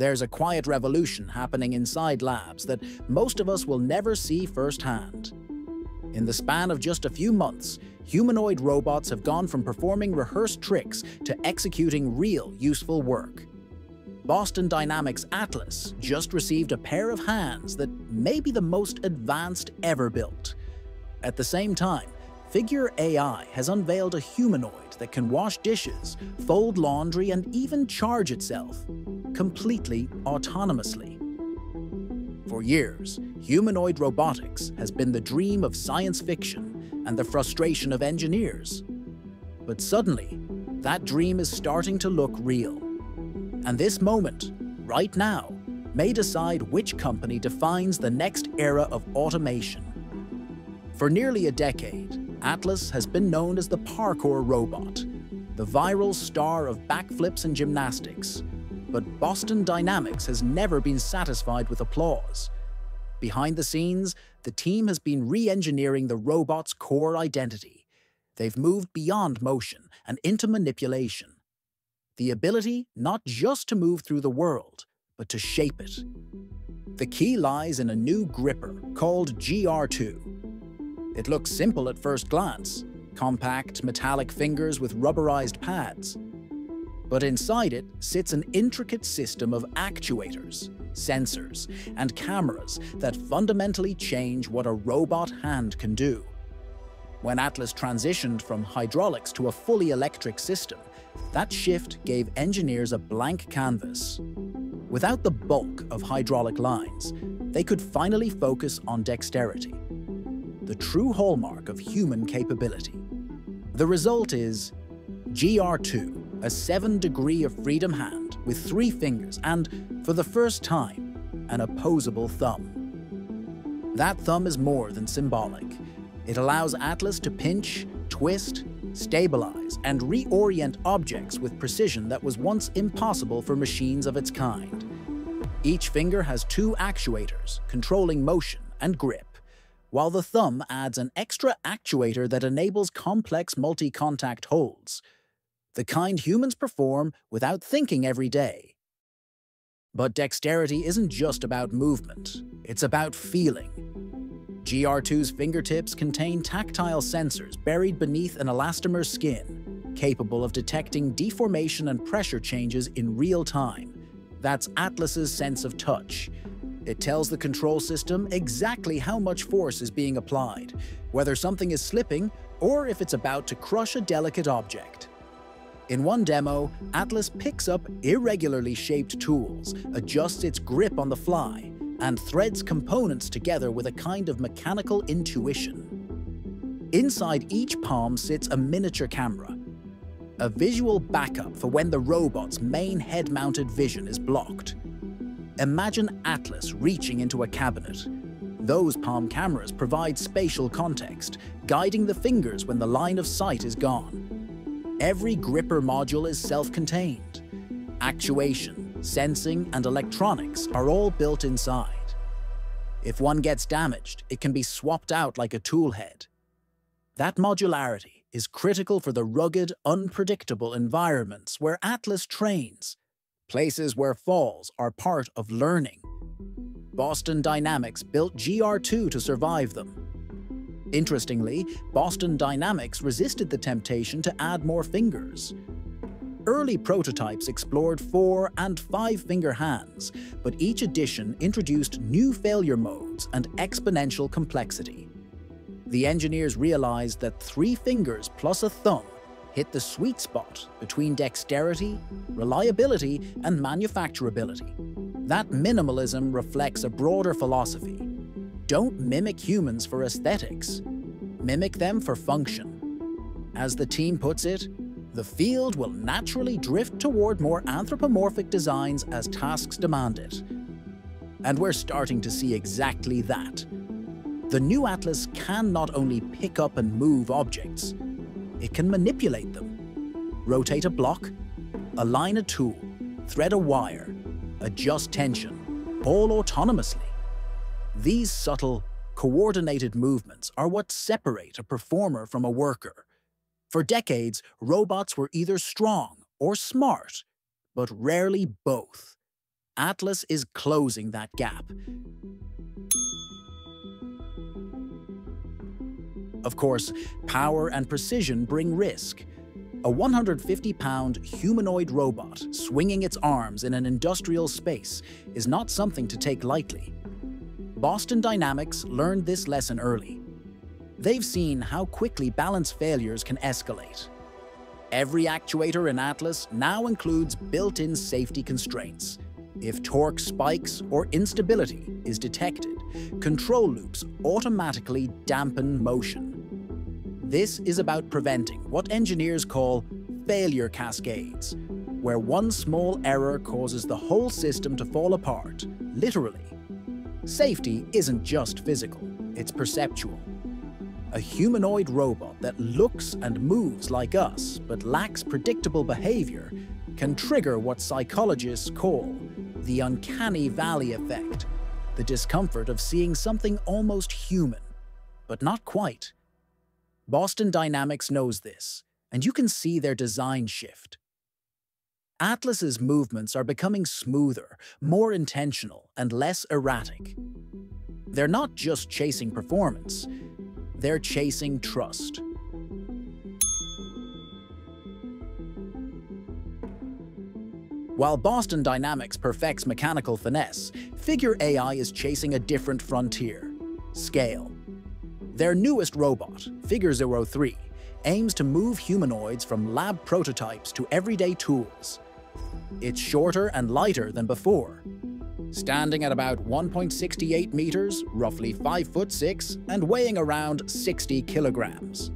There's a quiet revolution happening inside labs that most of us will never see firsthand. In the span of just a few months, humanoid robots have gone from performing rehearsed tricks to executing real, useful work. Boston Dynamics' Atlas just received a pair of hands that may be the most advanced ever built. At the same time, Figure AI has unveiled a humanoid that can wash dishes, fold laundry, and even charge itself, completely autonomously. For years, humanoid robotics has been the dream of science fiction and the frustration of engineers. But suddenly, that dream is starting to look real. And this moment, right now, may decide which company defines the next era of automation. For nearly a decade, Atlas has been known as the parkour robot, the viral star of backflips and gymnastics. But Boston Dynamics has never been satisfied with applause. Behind the scenes, the team has been re-engineering the robot's core identity. They've moved beyond motion and into manipulation. The ability not just to move through the world, but to shape it. The key lies in a new gripper called GR2. It looks simple at first glance, compact metallic fingers with rubberized pads. But inside it sits an intricate system of actuators, sensors, and cameras that fundamentally change what a robot hand can do. When Atlas transitioned from hydraulics to a fully electric system, that shift gave engineers a blank canvas. Without the bulk of hydraulic lines, they could finally focus on dexterity, the true hallmark of human capability. The result is GR2. A 7-degree of freedom hand with 3 fingers and, for the first time, an opposable thumb. That thumb is more than symbolic. It allows Atlas to pinch, twist, stabilize, and reorient objects with precision that was once impossible for machines of its kind. Each finger has 2 actuators, controlling motion and grip, while the thumb adds an extra actuator that enables complex multi-contact holds, the kind humans perform without thinking every day. But dexterity isn't just about movement, it's about feeling. GR2's fingertips contain tactile sensors buried beneath an elastomer skin, capable of detecting deformation and pressure changes in real time. That's Atlas's sense of touch. It tells the control system exactly how much force is being applied, whether something is slipping or if it's about to crush a delicate object. In one demo, Atlas picks up irregularly shaped tools, adjusts its grip on the fly, and threads components together with a kind of mechanical intuition. Inside each palm sits a miniature camera, a visual backup for when the robot's main head-mounted vision is blocked. Imagine Atlas reaching into a cabinet. Those palm cameras provide spatial context, guiding the fingers when the line of sight is gone. Every gripper module is self-contained. Actuation, sensing, and electronics are all built inside. If one gets damaged, it can be swapped out like a toolhead. That modularity is critical for the rugged, unpredictable environments where Atlas trains, places where falls are part of learning. Boston Dynamics built GR2 to survive them. Interestingly, Boston Dynamics resisted the temptation to add more fingers. Early prototypes explored 4- and 5-finger hands, but each addition introduced new failure modes and exponential complexity. The engineers realized that 3 fingers plus a thumb hit the sweet spot between dexterity, reliability, and manufacturability. That minimalism reflects a broader philosophy. Don't mimic humans for aesthetics. Mimic them for function. As the team puts it, the field will naturally drift toward more anthropomorphic designs as tasks demand it. And we're starting to see exactly that. The new Atlas can not only pick up and move objects, it can manipulate them. Rotate a block, align a tool, thread a wire, adjust tension, all autonomously. These subtle, coordinated movements are what separate a performer from a worker. For decades, robots were either strong or smart, but rarely both. Atlas is closing that gap. Of course, power and precision bring risk. A 150-pound humanoid robot swinging its arms in an industrial space is not something to take lightly. Boston Dynamics learned this lesson early. They've seen how quickly balance failures can escalate. Every actuator in Atlas now includes built-in safety constraints. If torque spikes or instability is detected, control loops automatically dampen motion. This is about preventing what engineers call failure cascades, where one small error causes the whole system to fall apart, literally. Safety isn't just physical, it's perceptual. A humanoid robot that looks and moves like us but lacks predictable behavior can trigger what psychologists call the uncanny valley effect, the discomfort of seeing something almost human, but not quite. Boston Dynamics knows this, and you can see their design shift. Atlas's movements are becoming smoother, more intentional, and less erratic. They're not just chasing performance. They're chasing trust. While Boston Dynamics perfects mechanical finesse, Figure AI is chasing a different frontier: scale. Their newest robot, Figure 03, aims to move humanoids from lab prototypes to everyday tools. It's shorter and lighter than before. Standing at about 1.68 meters, roughly 5'6", and weighing around 60 kilograms.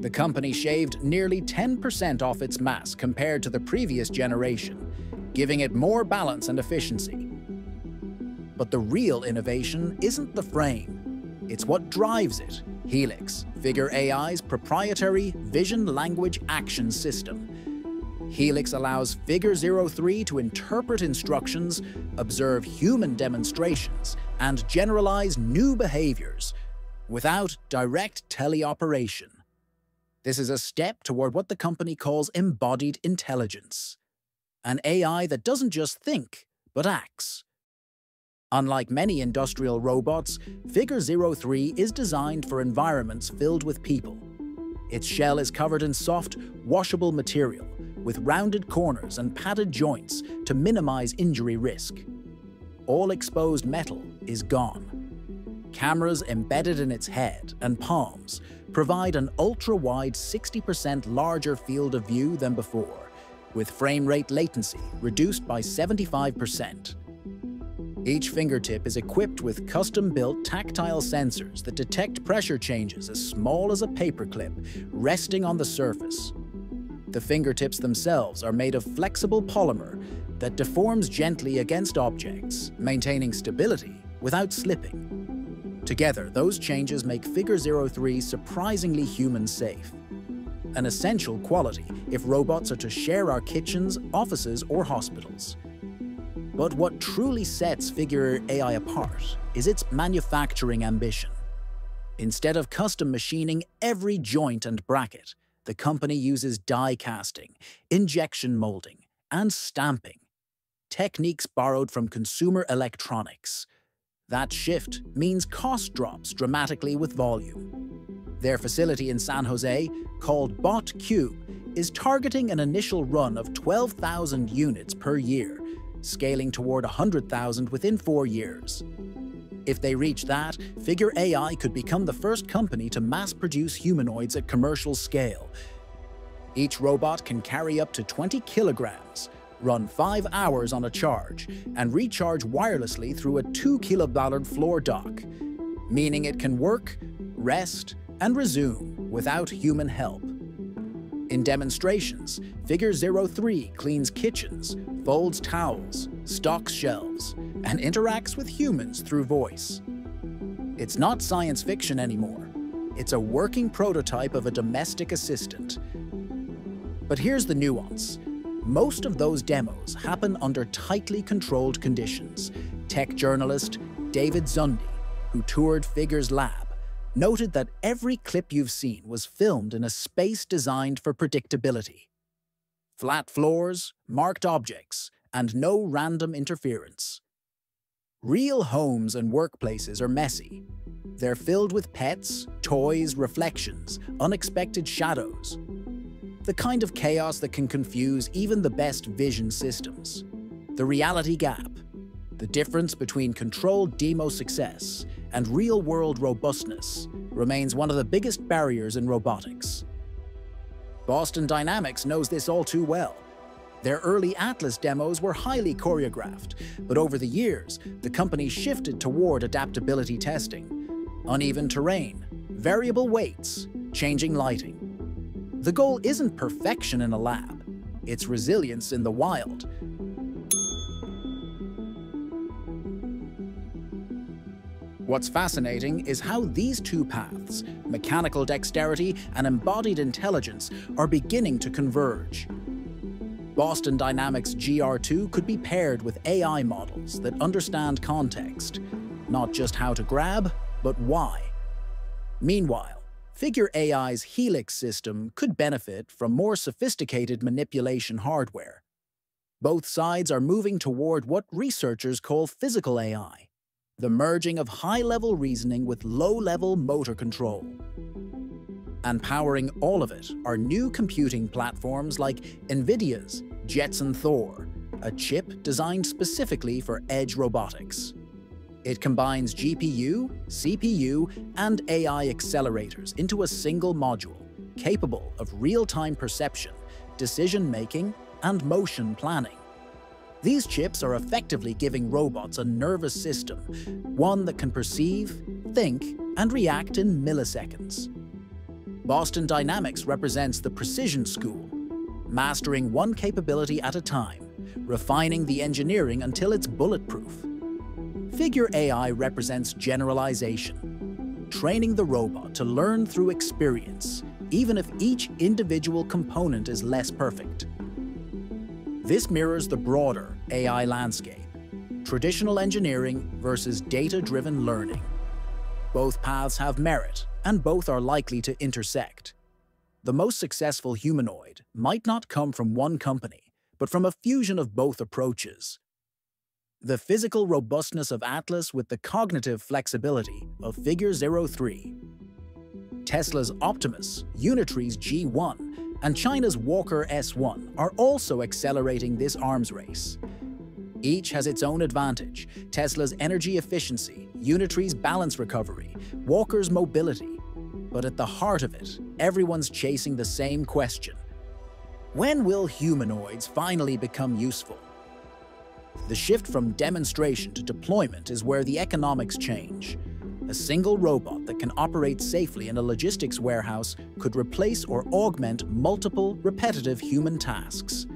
The company shaved nearly 10% off its mass compared to the previous generation, giving it more balance and efficiency. But the real innovation isn't the frame, it's what drives it: Helix, Figure AI's proprietary vision language action system. Helix allows Figure 03 to interpret instructions, observe human demonstrations, and generalize new behaviors without direct teleoperation. This is a step toward what the company calls embodied intelligence, an AI that doesn't just think, but acts. Unlike many industrial robots, Figure 03 is designed for environments filled with people. Its shell is covered in soft, washable material, with rounded corners and padded joints to minimize injury risk. All exposed metal is gone. Cameras embedded in its head and palms provide an ultra-wide 60% larger field of view than before, with frame rate latency reduced by 75%. Each fingertip is equipped with custom-built tactile sensors that detect pressure changes as small as a paperclip resting on the surface. The fingertips themselves are made of flexible polymer that deforms gently against objects, maintaining stability without slipping. Together, those changes make Figure 03 surprisingly human-safe, an essential quality if robots are to share our kitchens, offices, or hospitals. But what truly sets Figure AI apart is its manufacturing ambition. Instead of custom machining every joint and bracket, the company uses die casting, injection molding, and stamping, techniques borrowed from consumer electronics. That shift means cost drops dramatically with volume. Their facility in San Jose, called BotQ, is targeting an initial run of 12,000 units per year, scaling toward 100,000 within 4 years. If they reach that, Figure AI could become the first company to mass-produce humanoids at commercial scale. Each robot can carry up to 20 kilograms, run 5 hours on a charge, and recharge wirelessly through a 2 kW floor dock, meaning it can work, rest, and resume without human help. In demonstrations, Figure 03 cleans kitchens, folds towels, stocks shelves, and interacts with humans through voice. It's not science fiction anymore. It's a working prototype of a domestic assistant. But here's the nuance. Most of those demos happen under tightly controlled conditions. Tech journalist David Zundel, who toured Figure's lab, noted that every clip you've seen was filmed in a space designed for predictability. Flat floors, marked objects, and no random interference. Real homes and workplaces are messy. They're filled with pets, toys, reflections, unexpected shadows. The kind of chaos that can confuse even the best vision systems. The reality gap. The difference between controlled demo success and real-world robustness remains one of the biggest barriers in robotics. Boston Dynamics knows this all too well. Their early Atlas demos were highly choreographed, but over the years, the company shifted toward adaptability testing. Uneven terrain, variable weights, changing lighting. The goal isn't perfection in a lab, it's resilience in the wild. What's fascinating is how these two paths, mechanical dexterity and embodied intelligence, are beginning to converge. Boston Dynamics GR2 could be paired with AI models that understand context, not just how to grab, but why. Meanwhile, Figure AI's Helix system could benefit from more sophisticated manipulation hardware. Both sides are moving toward what researchers call physical AI, the merging of high-level reasoning with low-level motor control. And powering all of it are new computing platforms like NVIDIA's Jetson Thor, a chip designed specifically for edge robotics. It combines GPU, CPU, and AI accelerators into a single module, capable of real-time perception, decision-making, and motion planning. These chips are effectively giving robots a nervous system, one that can perceive, think, and react in milliseconds. Boston Dynamics represents the precision school, mastering one capability at a time, refining the engineering until it's bulletproof. Figure AI represents generalization, training the robot to learn through experience, even if each individual component is less perfect. This mirrors the broader AI landscape, traditional engineering versus data-driven learning. Both paths have merit, and both are likely to intersect. The most successful humanoid might not come from one company, but from a fusion of both approaches. The physical robustness of Atlas with the cognitive flexibility of Figure 03. Tesla's Optimus, Unity's G1, and China's Walker S1 are also accelerating this arms race. Each has its own advantage: Tesla's energy efficiency, Unity's balance recovery, Walker's mobility. But at the heart of it, everyone's chasing the same question. When will humanoids finally become useful? The shift from demonstration to deployment is where the economics change. A single robot that can operate safely in a logistics warehouse could replace or augment multiple repetitive human tasks: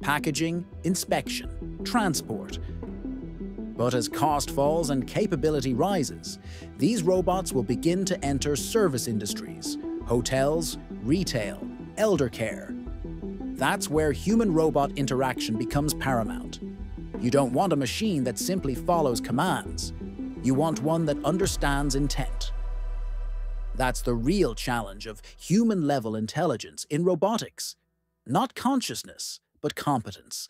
packaging, inspection, transport. But as cost falls and capability rises, these robots will begin to enter service industries, hotels, retail, elder care. That's where human-robot interaction becomes paramount. You don't want a machine that simply follows commands. You want one that understands intent. That's the real challenge of human-level intelligence in robotics. Not consciousness, but competence.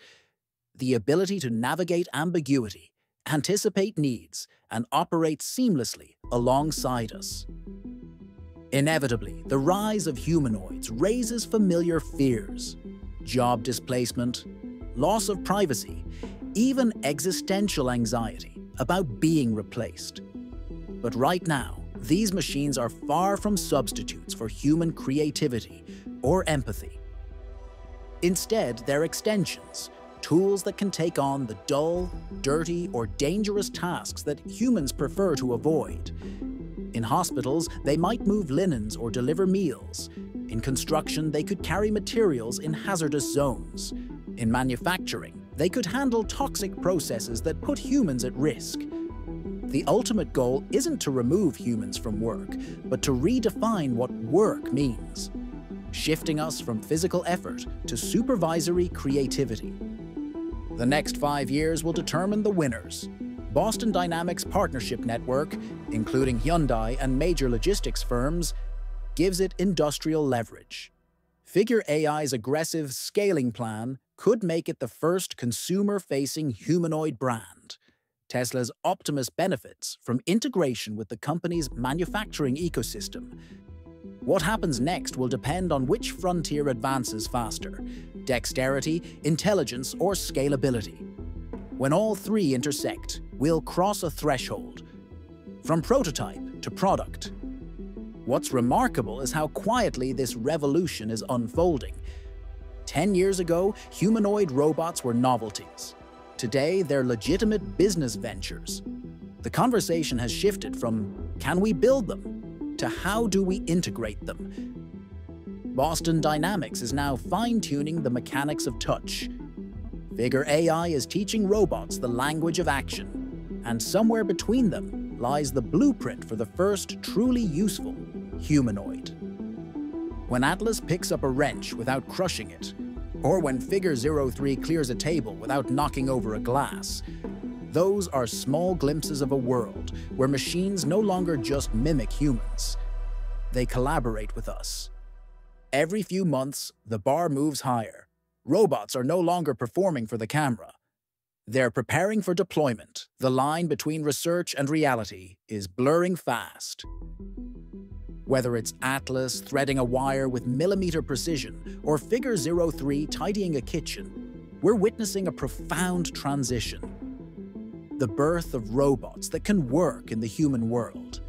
The ability to navigate ambiguity, anticipate needs, and operate seamlessly alongside us. Inevitably, the rise of humanoids raises familiar fears: job displacement, loss of privacy, even existential anxiety about being replaced. But right now, these machines are far from substitutes for human creativity or empathy. Instead, they're extensions, tools that can take on the dull, dirty, or dangerous tasks that humans prefer to avoid. In hospitals, they might move linens or deliver meals. In construction, they could carry materials in hazardous zones. In manufacturing, they could handle toxic processes that put humans at risk. The ultimate goal isn't to remove humans from work, but to redefine what work means, shifting us from physical effort to supervisory creativity. The next 5 years will determine the winners. Boston Dynamics' partnership network, including Hyundai and major logistics firms, gives it industrial leverage. Figure AI's aggressive scaling plan could make it the first consumer-facing humanoid brand. Tesla's Optimus benefits from integration with the company's manufacturing ecosystem. What happens next will depend on which frontier advances faster: dexterity, intelligence, or scalability. When all three intersect, we'll cross a threshold. From prototype to product. What's remarkable is how quietly this revolution is unfolding. 10 years ago, humanoid robots were novelties. Today, they're legitimate business ventures. The conversation has shifted from, can we build them, to how do we integrate them? Boston Dynamics is now fine-tuning the mechanics of touch. Figure AI is teaching robots the language of action, and somewhere between them lies the blueprint for the first truly useful humanoid. When Atlas picks up a wrench without crushing it, or when Figure 03 clears a table without knocking over a glass, those are small glimpses of a world where machines no longer just mimic humans. They collaborate with us. Every few months, the bar moves higher. Robots are no longer performing for the camera. They're preparing for deployment. The line between research and reality is blurring fast. Whether it's Atlas threading a wire with millimeter precision or Figure 03 tidying a kitchen, we're witnessing a profound transition. The birth of robots that can work in the human world.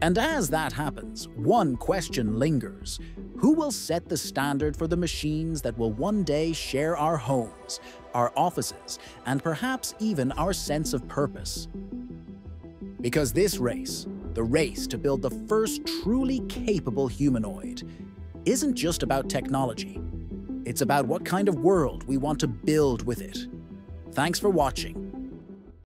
And as that happens, one question lingers. Who will set the standard for the machines that will one day share our homes, our offices, and perhaps even our sense of purpose? Because this race, the race to build the first truly capable humanoid, isn't just about technology. It's about what kind of world we want to build with it. Thanks for watching.